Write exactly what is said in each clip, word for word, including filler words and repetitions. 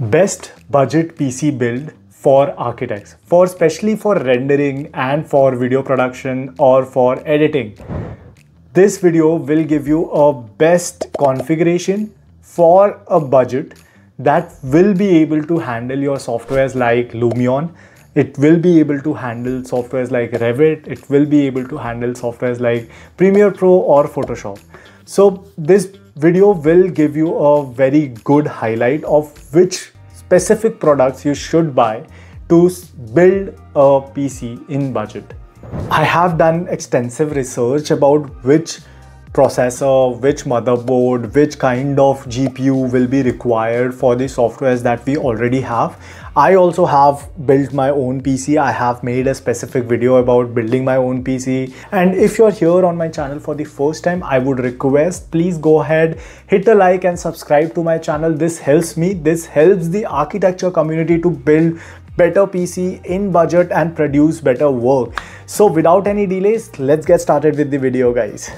Best budget P C build for architects, for especially for rendering and for video production or for editing. This video will give you a best configuration for a budget that will be able to handle your softwares like Lumion. It will be able to handle softwares like Revit. It will be able to handle softwares like Premiere Pro or Photoshop. So this video will give you a very good highlight of which specific products you should buy to build a P C in budget. I have done extensive research about which processor, which motherboard, which kind of G P U will be required for the softwares that we already have. I also have built my own P C. I have made a specific video about building my own P C. And if you're here on my channel for the first time, I would request, please go ahead, hit a like and subscribe to my channel. This helps me. This helps the architecture community to build better P C in budget and produce better work. So without any delays, let's get started with the video, guys.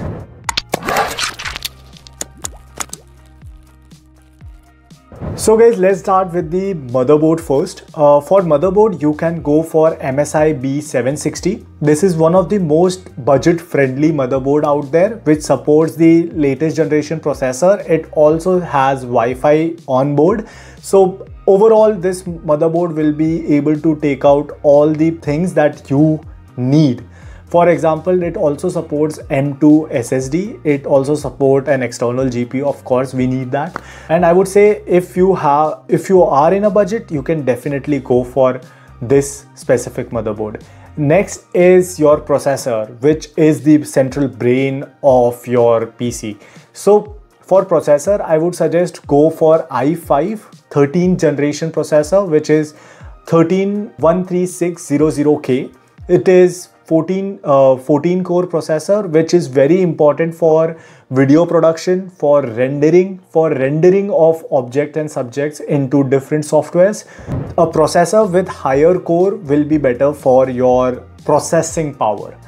So guys, let's start with the motherboard first. Uh, for motherboard, you can go for M S I B seven sixty. This is one of the most budget-friendly motherboard out there, which supports the latest generation processor. It also has Wi-Fi on board. So overall, this motherboard will be able to take out all the things that you need. For example, it also supports M two S S D. It also supports an external G P U. Of course, we need that. And I would say if you have, if you are in a budget, you can definitely go for this specific motherboard. Next is your processor, which is the central brain of your P C. So for processor, I would suggest go for i five thirteenth generation processor, which is thirteen one three six hundred K. It is fourteen, uh, fourteen core processor, which is very important for video production, for rendering, for rendering of objects and subjects into different softwares. A processor with higher core will be better for your processing power.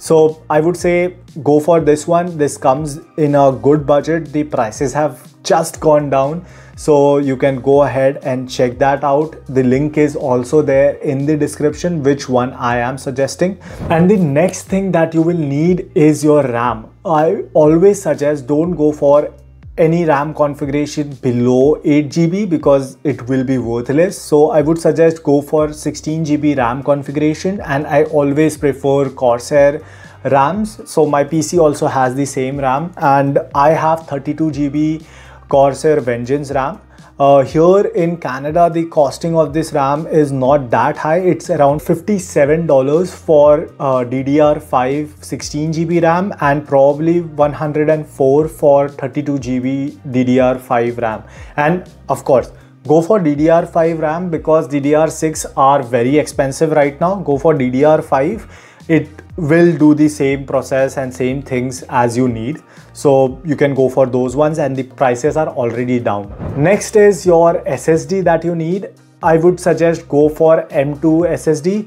So I would say go for this one. This comes in a good budget. The prices have just gone down. So you can go ahead and check that out. The link is also there in the description, which one I am suggesting. And the next thing that you will need is your RAM. I always suggest don't go for any RAM configuration below eight G B because it will be worthless. So I would suggest go for sixteen G B RAM configuration, and I always prefer Corsair RAMs. So my P C also has the same RAM, and I have thirty-two G B Corsair Vengeance RAM. Uh, here in Canada, the costing of this RAM is not that high. It's around fifty-seven dollars for uh, D D R five sixteen G B RAM, and probably one hundred four dollars for thirty-two G B D D R five RAM. And of course, go for D D R five RAM because D D R six are very expensive right now. Go for D D R five. It will do the same process and same things as you need. So you can go for those ones, and the prices are already down. Next is your S S D that you need. I would suggest go for M two S S D,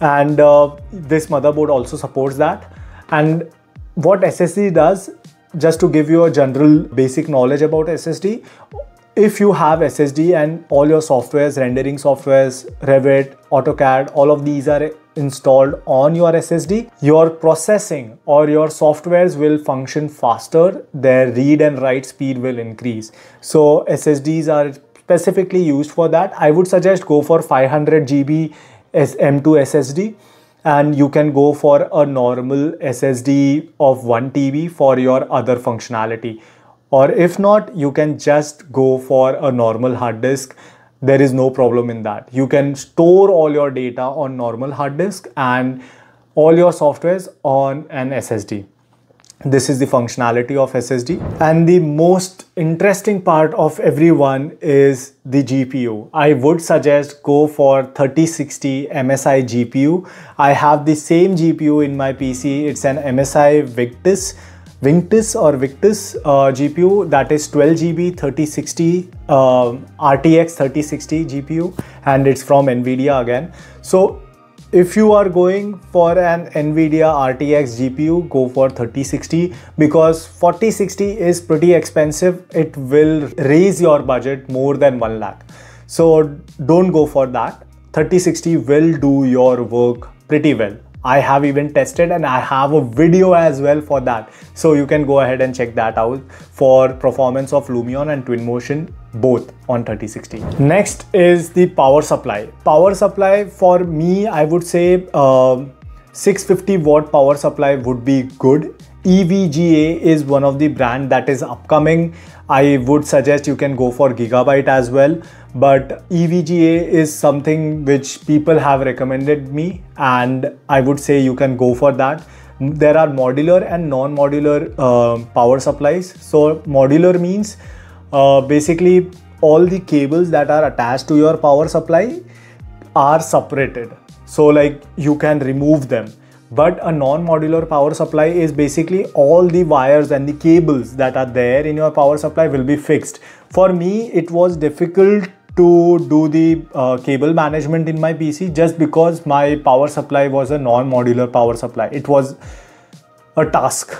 and uh, this motherboard also supports that. And what S S D does, just to give you a general basic knowledge about S S D, if you have S S D and all your softwares, rendering softwares, Revit, AutoCAD, all of these are installed on your S S D, your processing or your softwares will function faster. Their read and write speed will increase. So S S Ds are specifically used for that. I would suggest go for five hundred G B M two S S D, and you can go for a normal S S D of one T B for your other functionality. Or if not, you can just go for a normal hard disk. There is no problem in that. You can store all your data on normal hard disk and all your softwares on an S S D. This is the functionality of S S D. And the most interesting part of everyone is the G P U. I would suggest go for thirty sixty M S I G P U. I have the same G P U in my P C. It's an M S I Victus. Victus or Victus uh, G P U, that is twelve G B thirty sixty uh, R T X thirty sixty G P U, and it's from NVIDIA again. So if you are going for an NVIDIA R T X G P U, go for thirty sixty because forty sixty is pretty expensive. It will raise your budget more than one lakh. So don't go for that. thirty sixty will do your work pretty well. I have even tested and I have a video as well for that. So you can go ahead and check that out for performance of Lumion and Twinmotion both on thirty sixty. Next is the power supply. Power supply for me, I would say uh, six hundred fifty watt power supply would be good. E V G A is one of the brand that is upcoming. I would suggest you can go for Gigabyte as well. But E V G A is something which people have recommended me, and I would say you can go for that. There are modular and non-modular uh, power supplies. So modular means uh, basically all the cables that are attached to your power supply are separated. So like you can remove them. But a non-modular power supply is basically all the wires and the cables that are there in your power supply will be fixed. For me, it was difficult to do the uh, cable management in my P C just because my power supply was a non-modular power supply. It was a task,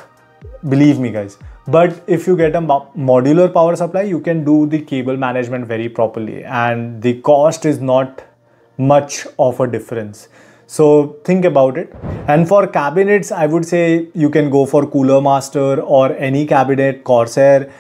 believe me guys. But if you get a modular power supply, you can do the cable management very properly and the cost is not much of a difference. So think about it. And for cabinets, I would say you can go for Cooler Master or any cabinet, Corsair.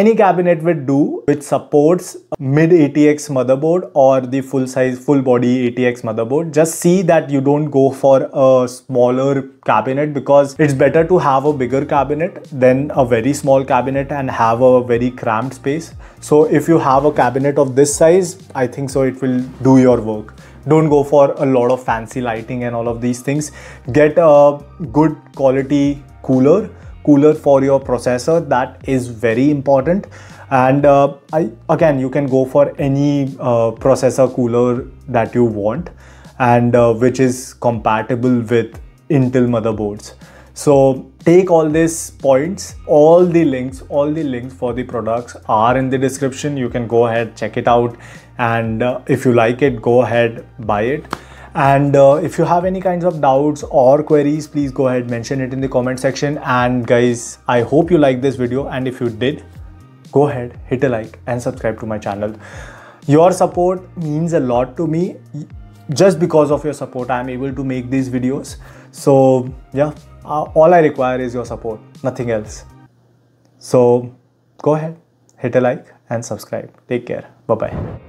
Any cabinet would do which supports mid A T X motherboard or the full size, full body A T X motherboard. Just see that you don't go for a smaller cabinet because it's better to have a bigger cabinet than a very small cabinet and have a very cramped space. So if you have a cabinet of this size, I think so it will do your work. Don't go for a lot of fancy lighting and all of these things. Get a good quality cooler, cooler for your processor. That is very important. And uh, I, again, you can go for any uh, processor cooler that you want and uh, which is compatible with Intel motherboards. So take all these points, all the links, all the links for the products are in the description. You can go ahead, check it out. And uh, if you like it, go ahead, buy it. And uh, if you have any kinds of doubts or queries, please go ahead, mention it in the comment section. And guys, I hope you liked this video. And if you did, go ahead, hit a like and subscribe to my channel. Your support means a lot to me. Just because of your support, I'm able to make these videos. So yeah, uh, all I require is your support, nothing else. So go ahead, hit a like and subscribe. Take care. Bye-bye.